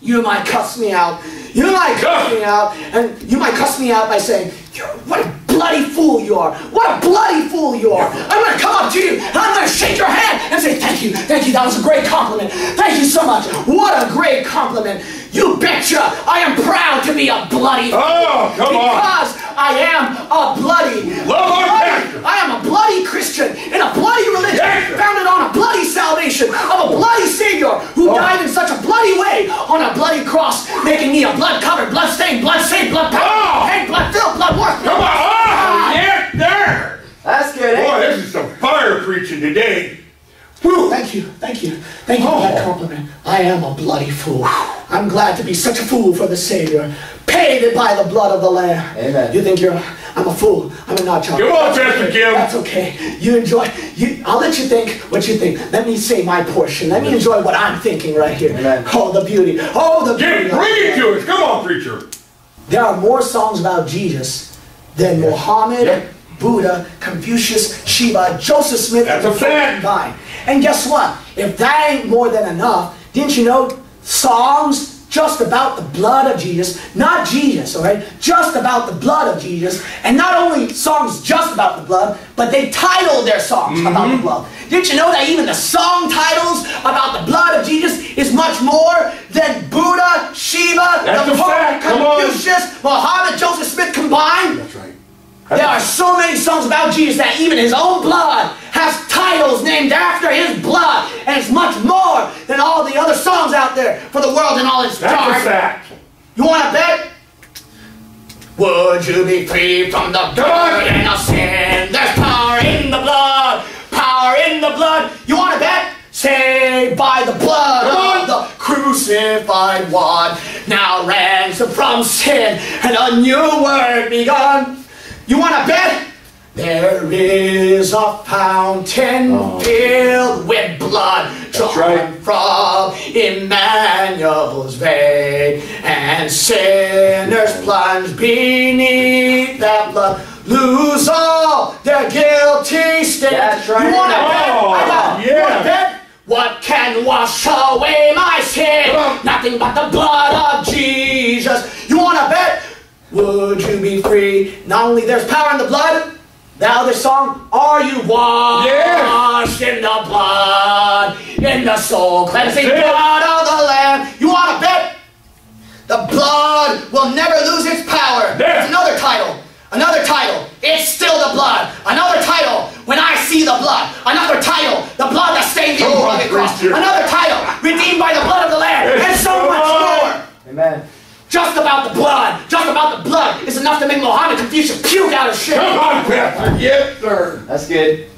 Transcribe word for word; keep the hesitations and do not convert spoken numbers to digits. You might cuss me out. You might cuss me out. And you might cuss me out by saying, what a bloody fool you are. What a bloody fool you are. I'm going to come up to you and I'm going to shake your hand and say, thank you. Thank you. That was a great compliment. Thank you so much. What a great compliment. You betcha. I am proud to be a bloody fool. Oh, come on. Because I am a bloody. Love our bloody I am a bloody Christian in a bloody religion founded on a bloody salvation of a bloody Savior who oh. died in such a bloody way on a bloody cross, making me a blood-covered, blood-stained, blood-stained, blood-powered, hate, oh. blood-filled, blood-worth. Come on. Oh, yeah, there. That's good, eh? Boy, this is some fire preaching today. Whew. Thank you, thank you, thank you oh. for that compliment. I am a bloody fool. I'm glad to be such a fool for the Savior, paid by the blood of the Lamb. Amen. You think you're? I'm a fool. I'm a nut job. Come on, Pastor Kim. That's okay. You enjoy. You. I'll let you think what you think. Let me say my portion. Let me enjoy what I'm thinking right here. Amen. Oh, the beauty. Oh, the beauty. Bring it to us. Come on, preacher. There are more songs about Jesus than yeah. Muhammad. Yeah. Buddha, Confucius, Shiva, Joseph Smith, that's and a fact. Guy. And guess what? If that ain't more than enough, didn't you know Psalms just about the blood of Jesus, not Jesus, all right? Just about the blood of Jesus, and not only songs just about the blood, but they titled their songs mm-hmm. about the blood. Didn't you know that even the song titles about the blood of Jesus is much more than Buddha, Shiva, that's the Pope, Confucius, Muhammad, Joseph Smith combined? That's right. There are so many songs about Jesus that even his own blood has titles named after his blood. And it's much more than all the other songs out there for the world and all its dark. That's a fact. You want to bet? Would you be free from the burden of sin? There's power in the blood. Power in the blood. You want to bet? Saved by the blood of the crucified one. Now ransomed from sin and a new word begun. You want to bet? There is a fountain oh. filled with blood drawn right. from Emmanuel's vein, and sinners plunge beneath that blood, lose all their guilty stains. Right. You want to bet? Oh, I got yeah. You want to bet? What can wash away my sin? Uh. Nothing but the blood of Jesus. You want to bet? Would you be free? Not only there's power in the blood, the other song, are you washed yes. in the blood, in the soul cleansing blood of the Lamb? You want to bet? The blood will never lose its power. That's another title. Another title. It's still the blood. Another title. When I see the blood. Another title. The blood that stained the old rugged cross. Another title. Redeemed by the blood of the Lamb. And so much more. Amen. Just about the blood, just about the blood is enough to make Muhammad Confucius puke out of shit. Come on, Pastor. Yes, sir. That's good.